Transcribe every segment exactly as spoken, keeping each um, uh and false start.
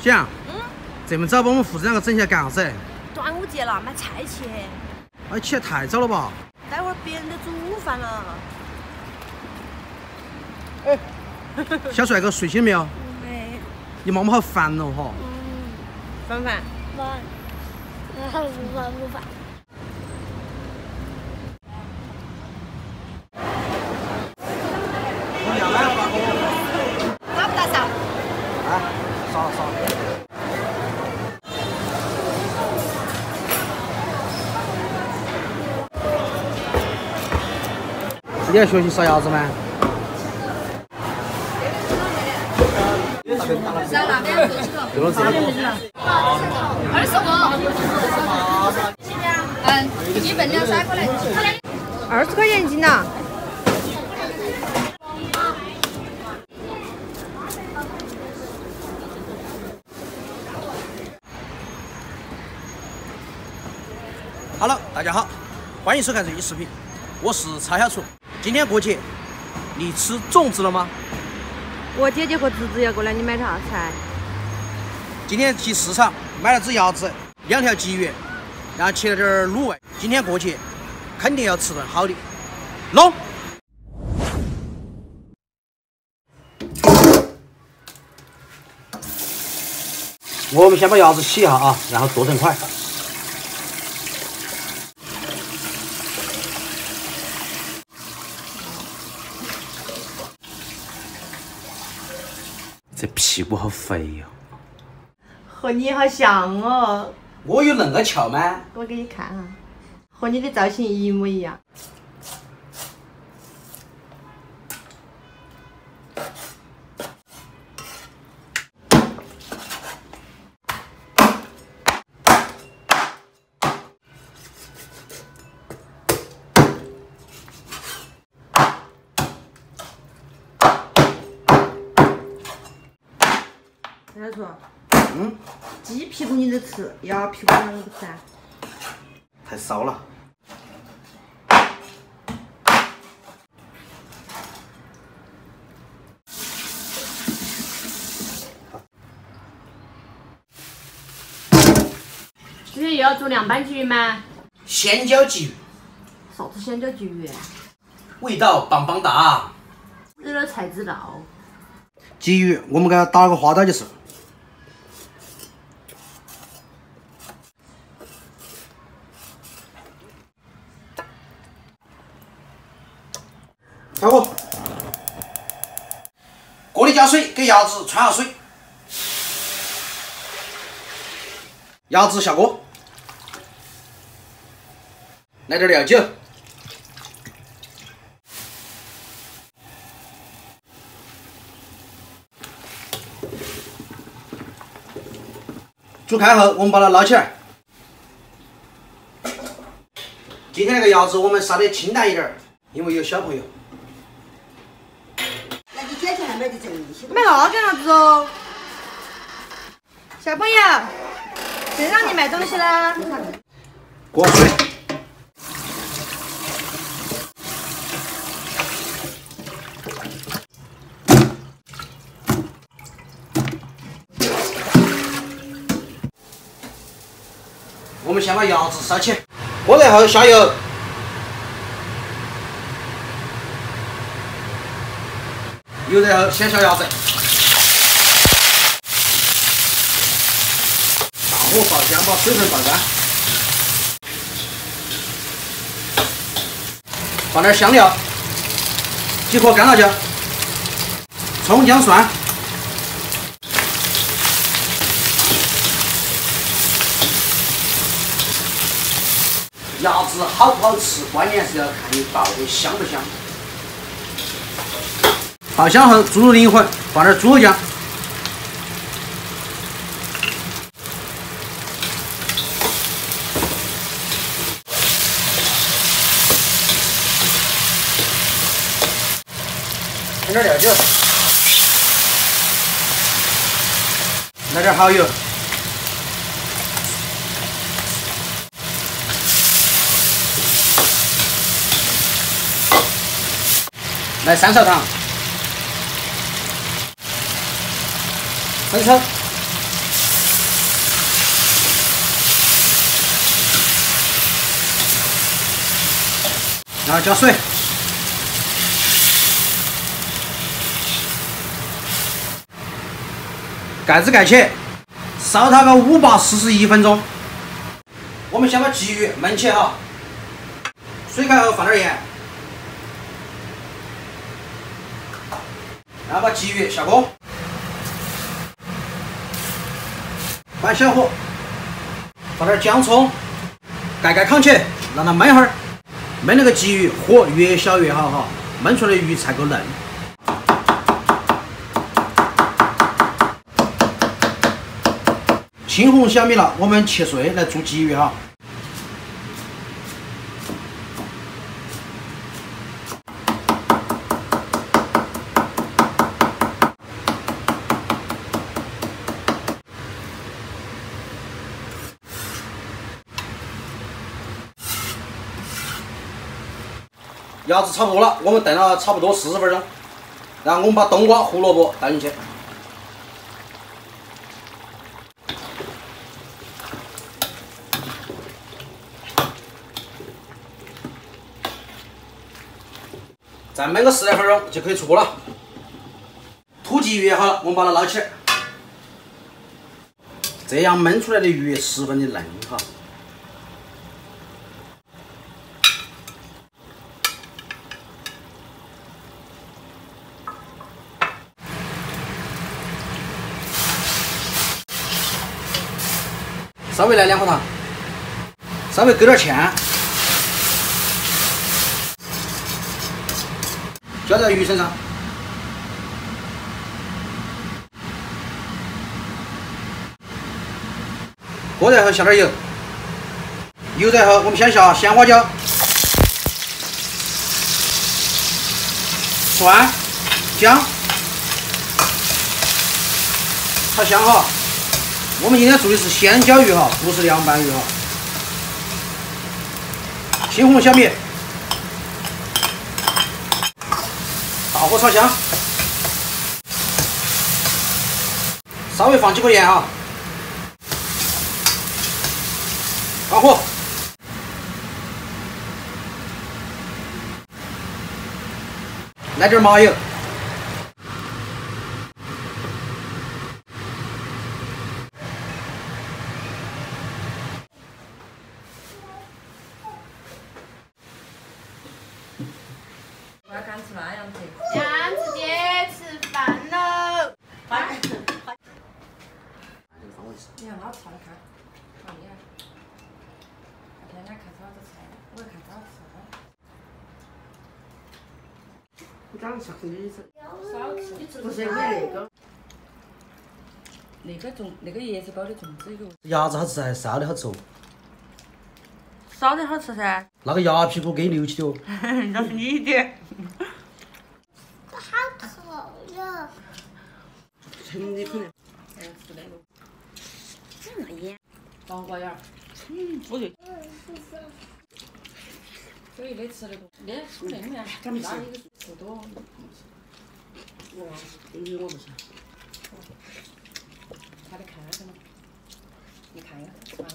酱，嗯，咱们早把我们副镇那个整下干啥子？端午节了，买菜去。哎，起得太早了吧？待会儿别人都煮午饭了。哎，小帅哥睡醒没有？没。你妈妈好烦哦哈。嗯。烦烦。烦。好不烦不烦。 你要学习烧鸭子吗？多少钱？二十五。嗯，一份两三块来。二十块钱一斤呐。Hello， 大家好，欢迎收看这一视频，我是曹小厨。 今天过节，你吃粽子了吗？我姐姐和侄子要过来，你买啥菜？今天去市场买了只鸭子，两条鲫鱼，然后切了点卤味。今天过节，肯定要吃顿好的。喏，我们先把鸭子洗一下啊，然后剁成块。 这屁股好肥哟、哦，和你好像哦。我有恁个翘吗？我给你看哈、啊，和你的造型一模一样。小厨，嗯，鸡屁股你都吃，鸭屁股哪个不吃啊？太骚了。今天又要做凉拌鲫鱼吗？鲜椒鲫鱼。啥子鲜椒鲫鱼？味道棒棒哒。你那才知道。鲫鱼，我们给它打个花刀就是。 大哥，锅里加水，给鸭子汆下水，鸭子下锅，来点料酒，煮开后，我们把它捞起来。今天那个鸭子我们杀的清淡一点，因为有小朋友。 买那干啥子哦？小朋友，谁让你买东西啦？锅水，我们先把鸭子烧起，锅热后下油。 油热后，先下鸭子，大火爆香，把水分爆干，放点香料，几颗干辣椒，葱姜蒜，鸭子好不好吃，关键是要看你爆的香不香。 爆香后，注入灵魂，放点猪肉酱，来点料酒，来点蚝油，来三勺糖。 很香。然后加水。盖子盖起，烧它个五百四十一分钟。我们先把鲫鱼焖起哈，水开后放点盐，然后把鲫鱼下锅，关小火，放点姜葱，盖盖炕起，让它焖一会儿。焖那个鲫鱼火越小越好哈，焖出来的鱼才够嫩。 青红小米辣，我们切碎来做鲫鱼哈。鸭子炒过了，我们炖了差不多四十分钟，然后我们把冬瓜、胡萝卜倒进去。 再焖个十来分钟就可以出锅了。土鲫鱼也好了，我们把它捞起来，这样焖出来的鱼十分的嫩哈。稍微来两口糖，稍微勾点芡。 浇在鱼身上，锅热后下点油，油热后我们先下鲜花椒、蒜、姜，炒香哈。我们今天做的是鲜椒鱼哈，不是凉拌鱼哈。青红小米。 大火炒香，稍微放几颗盐啊，关火，来点麻油，我要干吃那样子。 你看老吃了看，好厉害！那天俺看到老子菜，我看到吃了。你刚吃的意思？少吃，不是因为那个。那个粽，那个椰子包的粽子一个。鸭子好吃还是烧的好吃哦？烧的好吃噻。那个鸭屁股给你留起的哦。那是你的。好丑呀！真的可能。 黄瓜眼儿，嗯，我就。所以没吃那个，那吃那个呀，咱们吃不多。我，你我不吃。他得看什么？你看呀，吃完了。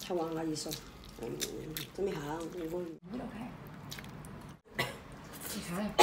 才王阿姨说，嗯，准备好，我。你要看。你看。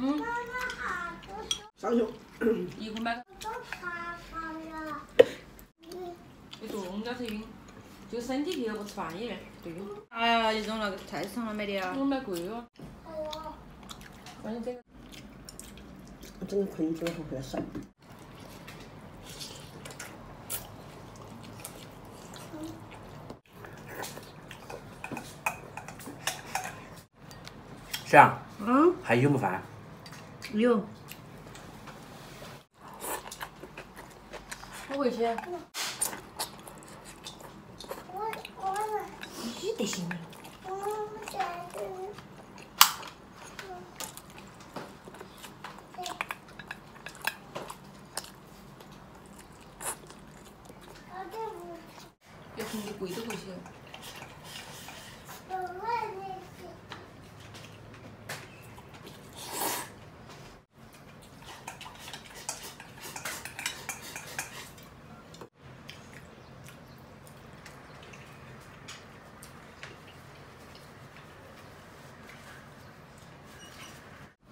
嗯，上去，一个买个。你冻到才晕，就身体热不吃饭也对。哎呀，一种那个菜市场上买的啊。我买贵哦。关键这个，我真的困住了，回来晒。啥？嗯。还有没饭？ 有，我回去。我我。你得行。我鬼都不行。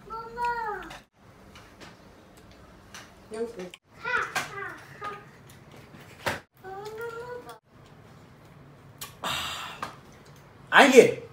妈妈。两个。 알게